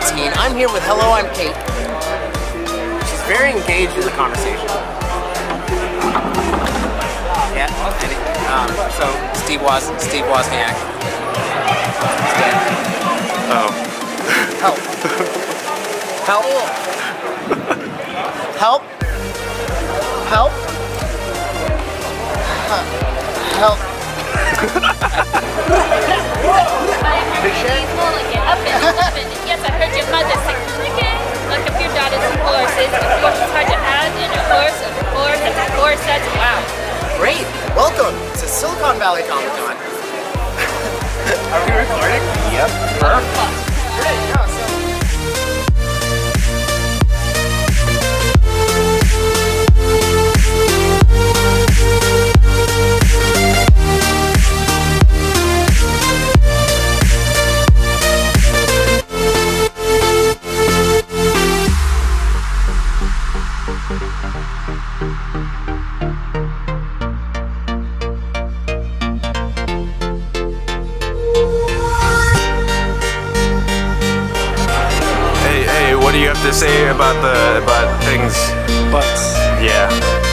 2018. I'm here with Hello, I'm Kate. She's very engaged in the conversation. Yeah, and it, so Steve Wozniak. He's dead. Oh. Help. Help. Help. Help. Help. Yes, I heard your mother say click-in. Like if your daughter is horses, of course it's hard to add in a horse, a horse, and a horse. That's wow. Great. Welcome to Silicon Valley Comic Con. Are we recording? Yep. Perfect. Great. Yeah, so what do you have to say about things? Butts. Yeah.